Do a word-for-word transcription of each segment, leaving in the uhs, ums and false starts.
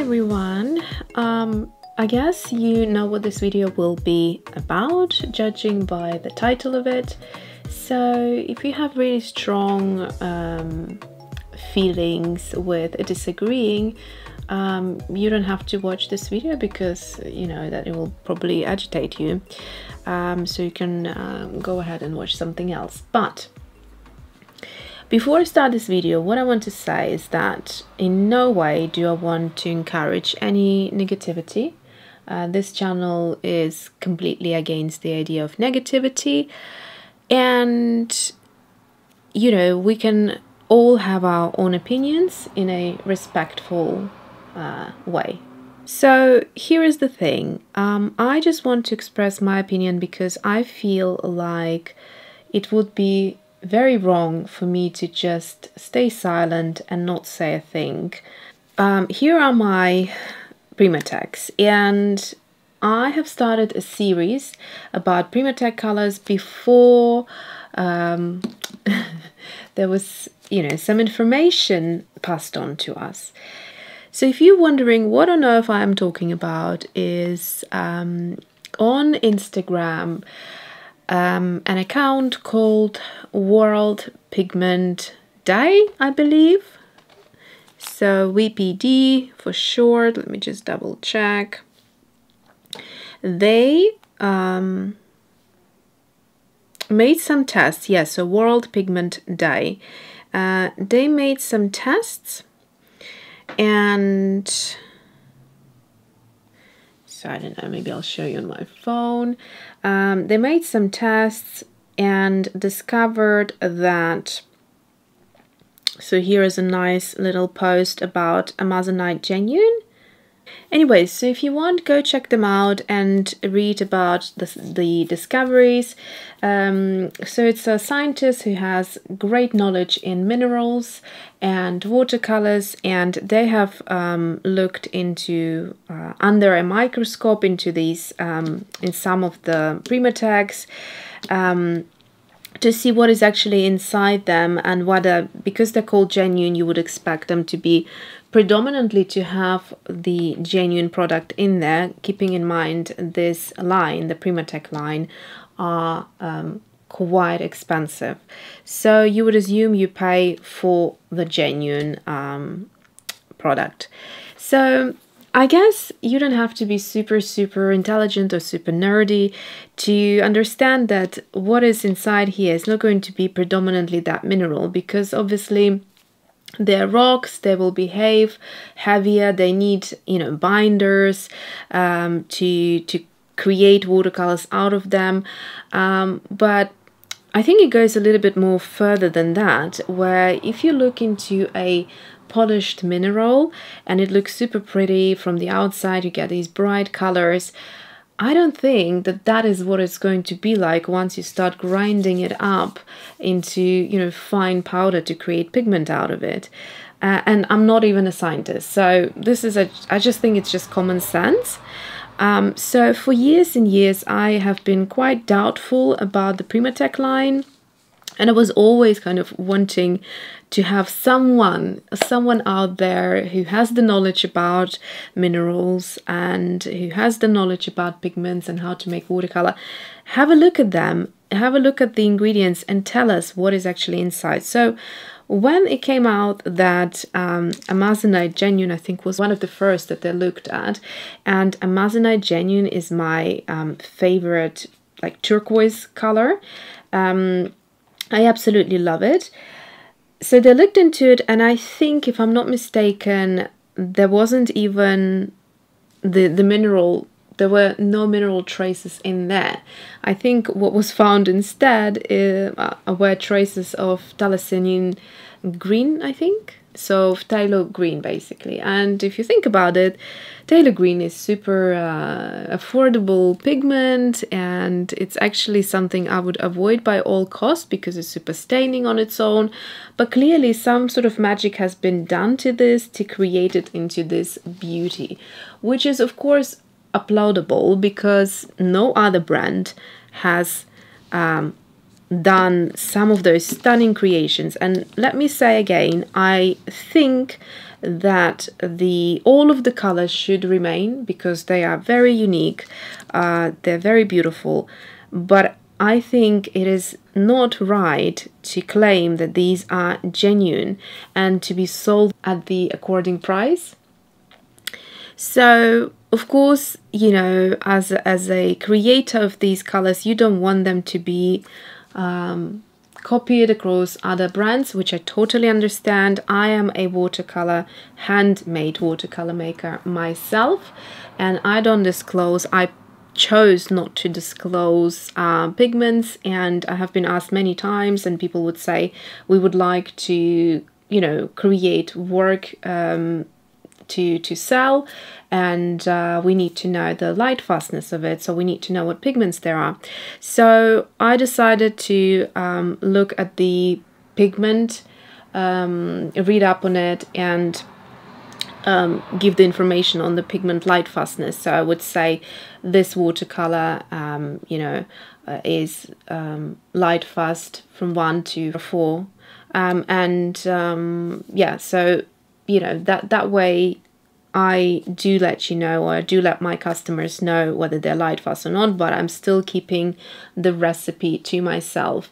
everyone, um, I guess you know what this video will be about, judging by the title of it. So if you have really strong um, feelings with disagreeing, um, you don't have to watch this video, because you know that it will probably agitate you, um, so you can um, go ahead and watch something else. But before I start this video, what I want to say is that in no way do I want to encourage any negativity. Uh, this channel is completely against the idea of negativity, and you know, we can all have our own opinions in a respectful uh, way. So here is the thing, um, I just want to express my opinion because I feel like it would be very wrong for me to just stay silent and not say a thing. Um, here are my PrimaTeks, and I have started a series about PrimaTek colors before um, there was, you know, some information passed on to us. So if you're wondering what on earth I'm talking about, is um, on Instagram, Um, an account called World Pigment Dye, I believe. So W P D for short. Let me just double check. They um, made some tests. Yes, yeah, so World Pigment Dye. Uh, they made some tests, and so I don't know, maybe I'll show you on my phone. Um, they made some tests and discovered that, so here is a nice little post about Amazonite Genuine. Anyway, so if you want, go check them out and read about the, the discoveries. Um, so it's a scientist who has great knowledge in minerals and watercolors, and they have um, looked into, uh, under a microscope, into these, um, in some of the PrimaTeks, um, to see what is actually inside them, and whether, because they're called genuine, you would expect them to be predominantly to have the genuine product in there, keeping in mind this line, the PrimaTek line, are um, quite expensive. So you would assume you pay for the genuine um, product. So I guess you don't have to be super, super intelligent or super nerdy to understand that what is inside here is not going to be predominantly that mineral, because obviously they're rocks, they will behave heavier, they need, you know, binders um, to, to create watercolors out of them. Um, but I think it goes a little bit more further than that, where if you look into a polished mineral and it looks super pretty from the outside, you get these bright colors. I don't think that that is what it's going to be like once you start grinding it up into, you know, fine powder to create pigment out of it. Uh, and I'm not even a scientist, so this is a, I just think it's just common sense. Um, so for years and years I have been quite doubtful about the PrimaTek line, and I was always kind of wanting to have someone, someone out there who has the knowledge about minerals and who has the knowledge about pigments and how to make watercolor. Have a look at them, have a look at the ingredients and tell us what is actually inside. So when it came out that um, Amazonite Genuine, I think, was one of the first that they looked at, and Amazonite Genuine is my um, favorite, like, turquoise color. Um, I absolutely love it. So they looked into it, and I think, if I'm not mistaken, there wasn't even the, the mineral, there were no mineral traces in there. I think what was found instead is, uh, were traces of thalassanine green, I think. So phtalo green, basically. And if you think about it, phtalo green is super uh, affordable pigment, and it's actually something I would avoid by all costs because it's super staining on its own. But clearly some sort of magic has been done to this to create it into this beauty, which is of course applaudable because no other brand has um, done some of those stunning creations. And let me say again, I think that the all of the colors should remain because they are very unique, uh, they're very beautiful, but I think it is not right to claim that these are genuine and to be sold at the according price. So of course, you know, as as a creator of these colors, you don't want them to be um, copied across other brands, which I totally understand. I am a watercolor, handmade watercolor maker myself, and I don't disclose. I chose not to disclose uh, pigments, and I have been asked many times, and people would say, we would like to, you know, create work um, to to sell, and uh, we need to know the light fastness of it, so we need to know what pigments there are. So I decided to um, look at the pigment, um, read up on it, and Um, give the information on the pigment light fastness. So I would say this watercolor, um, you know, uh, is um, light fast from one to four, um, and um, yeah. So you know that that way, I do let you know, or I do let my customers know whether they're light fast or not. But I'm still keeping the recipe to myself.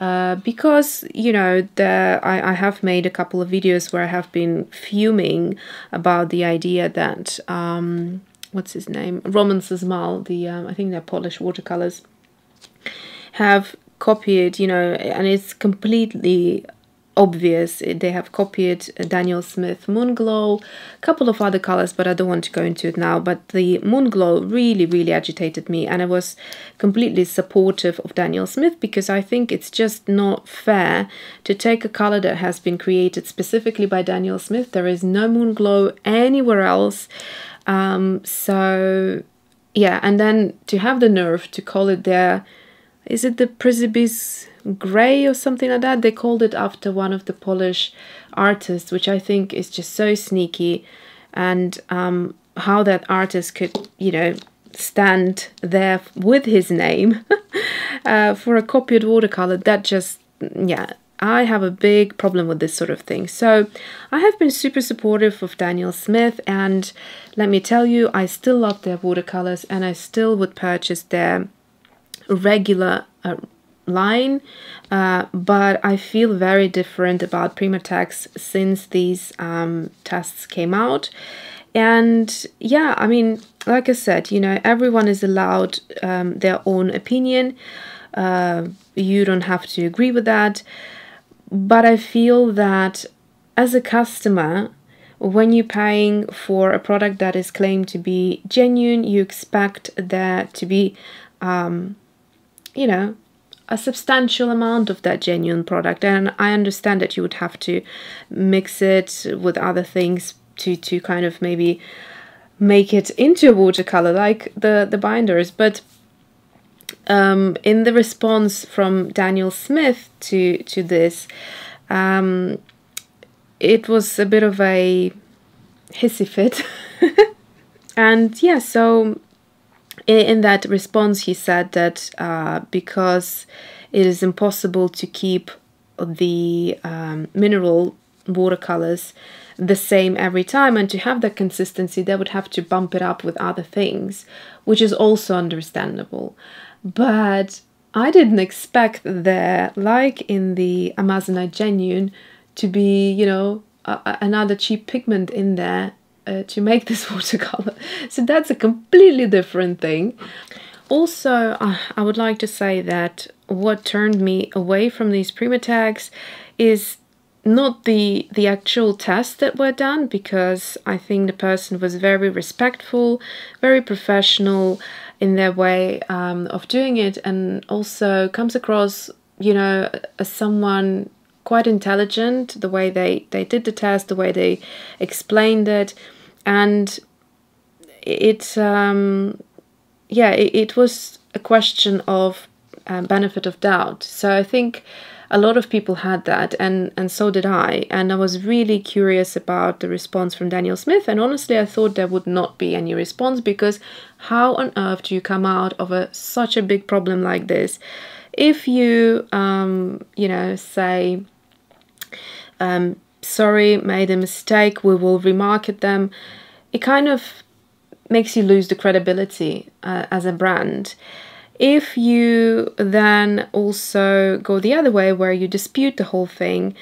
Uh, because, you know, the, I, I have made a couple of videos where I have been fuming about the idea that, um, what's his name, Roman Szmal, the, um, I think they're Polish watercolors, have copied, you know, and it's completely obvious, they have copied Daniel Smith Moonglow, a couple of other colors, but I don't want to go into it now. But the Moonglow really, really agitated me, and I was completely supportive of Daniel Smith, because I think it's just not fair to take a color that has been created specifically by Daniel Smith. There is no Moonglow anywhere else. Um, so, yeah, and then to have the nerve to call it their, is it the Przybis Grey or something like that? They called it after one of the Polish artists, which I think is just so sneaky. And um, how that artist could, you know, stand there with his name uh, for a copied watercolor, that just, yeah, I have a big problem with this sort of thing. So I have been super supportive of Daniel Smith, and let me tell you, I still love their watercolors, and I still would purchase their regular uh, line, uh, but I feel very different about PrimaTek's since these um, tests came out. And yeah, I mean, like I said, you know, everyone is allowed um, their own opinion. Uh, you don't have to agree with that, but I feel that as a customer, when you're paying for a product that is claimed to be genuine, you expect there to be, um, you know, a substantial amount of that genuine product. And I understand that you would have to mix it with other things to to kind of maybe make it into a watercolor, like the the binders. But um, in the response from Daniel Smith to to this, um, it was a bit of a hissy fit, and yeah, so. In that response, he said that uh, because it is impossible to keep the um, mineral watercolors the same every time, and to have that consistency, they would have to bump it up with other things, which is also understandable. But I didn't expect there, like in the Amazonite Genuine, to be, you know, a another cheap pigment in there. Uh, to make this watercolor. So that's a completely different thing. Also, uh, I would like to say that what turned me away from these PrimaTeks is not the the actual tests that were done, because I think the person was very respectful, very professional in their way um, of doing it, and also comes across, you know, as someone quite intelligent, the way they they did the test, the way they explained it. And it, um, yeah, it, it was a question of um, benefit of doubt. So I think a lot of people had that, and, and so did I. And I was really curious about the response from Daniel Smith, and honestly, I thought there would not be any response, because how on earth do you come out of a such a big problem like this? If you, um, you know, say, um, sorry, made a mistake, we will remarket them, it kind of makes you lose the credibility uh, as a brand. If you then also go the other way, where you dispute the whole thing,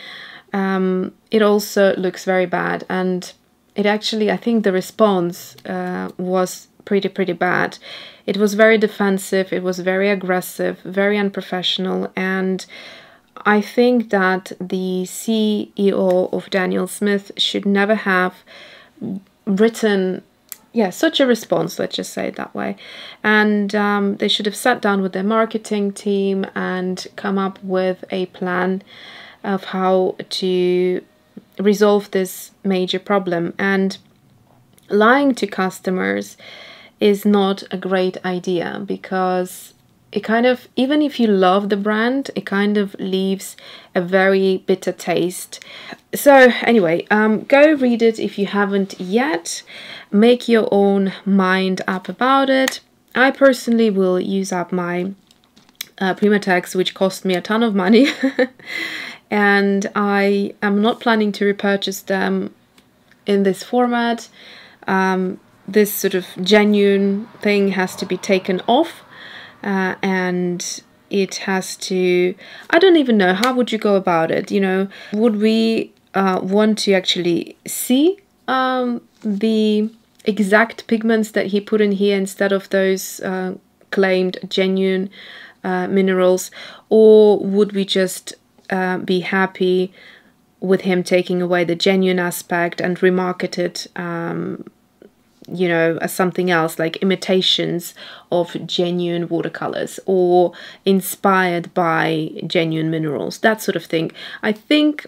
um, it also looks very bad. And it actually, I think the response uh, was pretty, pretty bad. It was very defensive, it was very aggressive, very unprofessional. And I think that the C E O of Daniel Smith should never have written Yeah, such a response, let's just say it that way. And um, they should have sat down with their marketing team and come up with a plan of how to resolve this major problem. And lying to customers is not a great idea, because it kind of, even if you love the brand, it kind of leaves a very bitter taste. So anyway, um, go read it if you haven't yet. Make your own mind up about it. I personally will use up my uh, PrimaTek, which cost me a ton of money. And I am not planning to repurchase them in this format. Um, this sort of genuine thing has to be taken off. Uh, and it has to, I don't even know, how would you go about it? You know, would we uh, want to actually see um, the exact pigments that he put in here instead of those uh, claimed genuine uh, minerals? Or would we just uh, be happy with him taking away the genuine aspect and remarket it, um, you know, as something else, like imitations of genuine watercolors or inspired by genuine minerals, that sort of thing? I think,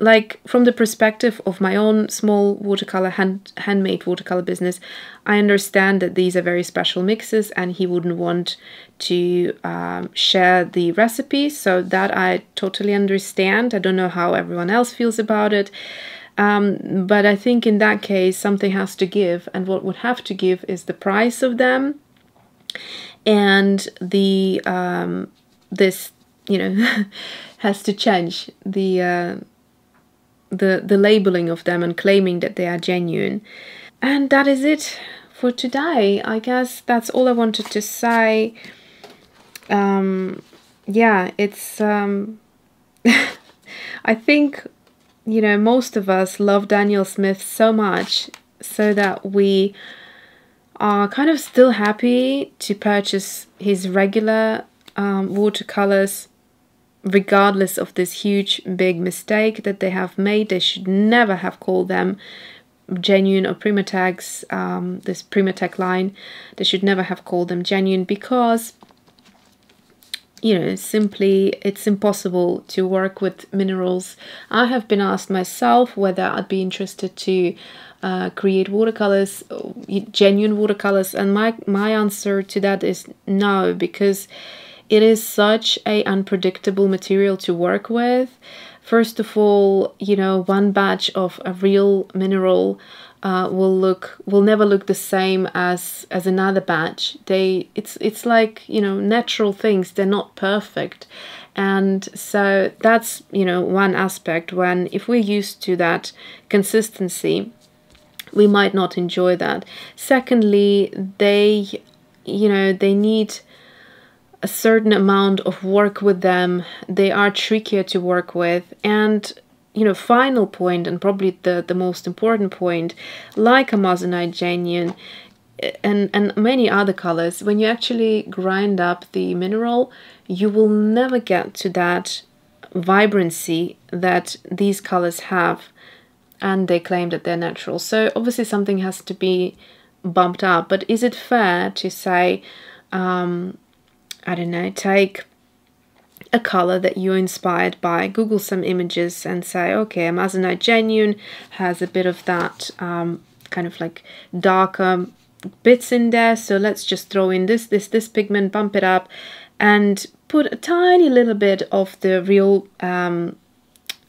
like, from the perspective of my own small watercolor, hand, handmade watercolor business, I understand that these are very special mixes and he wouldn't want to um, share the recipe, so that I totally understand. I don't know how everyone else feels about it. Um, but I think in that case something has to give, and what would have to give is the price of them and the um, this, you know, has to change the uh, the the labeling of them and claiming that they are genuine. And that is it for today. I guess that's all I wanted to say. Um, yeah, it's um, I think, you know, most of us love Daniel Smith so much so that we are kind of still happy to purchase his regular um, watercolors, regardless of this huge, big mistake that they have made. They should never have called them genuine, or PrimaTek, um, this PrimaTek line. They should never have called them genuine, because, you know, simply it's impossible to work with minerals. I have been asked myself whether I'd be interested to uh, create watercolors, genuine watercolors, and my my answer to that is no, because it is such a unpredictable material to work with. First of all, you know, one batch of a real mineral uh, will look will never look the same as as another batch. They it's it's like, you know, natural things, they're not perfect. And so that's, you know, one aspect, when if we're used to that consistency, we might not enjoy that. Secondly, they, you know, they need a certain amount of work with them. They are trickier to work with. And, you know, final point, and probably the, the most important point, like Amazonite Genuine and, and many other colors, when you actually grind up the mineral, you will never get to that vibrancy that these colors have, and they claim that they're natural. So obviously something has to be bumped up. But is it fair to say, um, I don't know, take a color that you're inspired by, Google some images and say, okay, Amazonite Genuine has a bit of that um, kind of like darker bits in there, so let's just throw in this, this, this pigment, bump it up, and put a tiny little bit of the real um,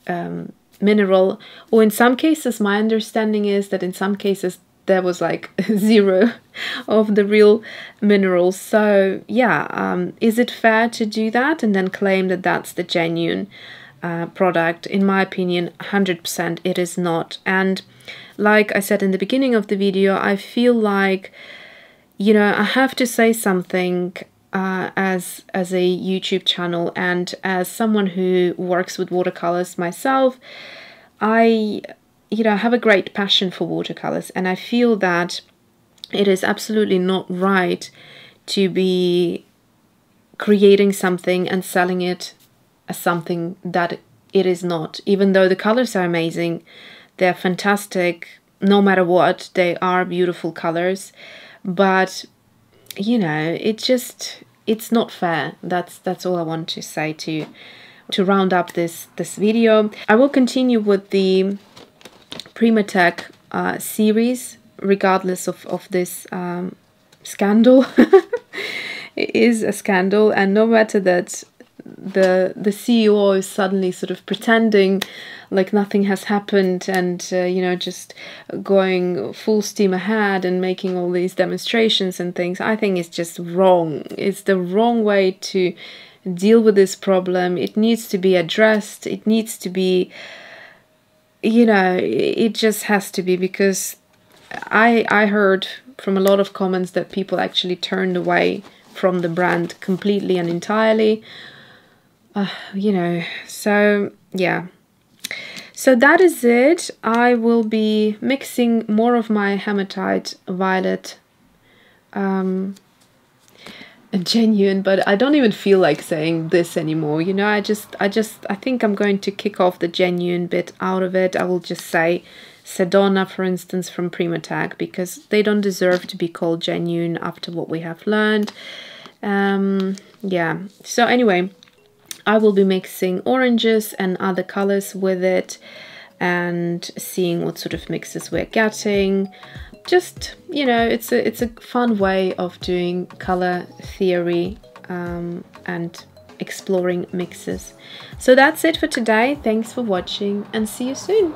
um, mineral, or in some cases, my understanding is that in some cases there was like zero of the real minerals. So yeah, um, is it fair to do that and then claim that that's the genuine uh, product? In my opinion, one hundred percent it is not. And like I said in the beginning of the video, I feel like, you know, I have to say something uh, as, as a YouTube channel and as someone who works with watercolors myself. I... you know, I have a great passion for watercolors, and I feel that it is absolutely not right to be creating something and selling it as something that it is not. Even though the colors are amazing, they're fantastic, no matter what, they are beautiful colors, but, you know, it just, it's not fair. That's, that's all I want to say to, to round up this, this video. I will continue with the PrimaTek uh, series, regardless of, of this um, scandal. It is a scandal, and no matter that the the C E O is suddenly sort of pretending like nothing has happened and, uh, you know, just going full steam ahead and making all these demonstrations and things, I think it's just wrong. It's the wrong way to deal with this problem. It needs to be addressed. It needs to be... you know, it just has to be, because I I heard from a lot of comments that people actually turned away from the brand completely and entirely. Uh, you know, so yeah. So that is it. I will be mixing more of my hematite violet um, genuine, but I don't even feel like saying this anymore, you know. I just I just I think I'm going to kick off the genuine bit out of it. I will just say Sedona, for instance, from PrimaTek, because they don't deserve to be called genuine after what we have learned. Um yeah, so anyway, I will be mixing oranges and other colors with it and seeing what sort of mixes we're getting. Just, you know, it's a it's a fun way of doing color theory um, and exploring mixes. So that's it for today. Thanks for watching and see you soon.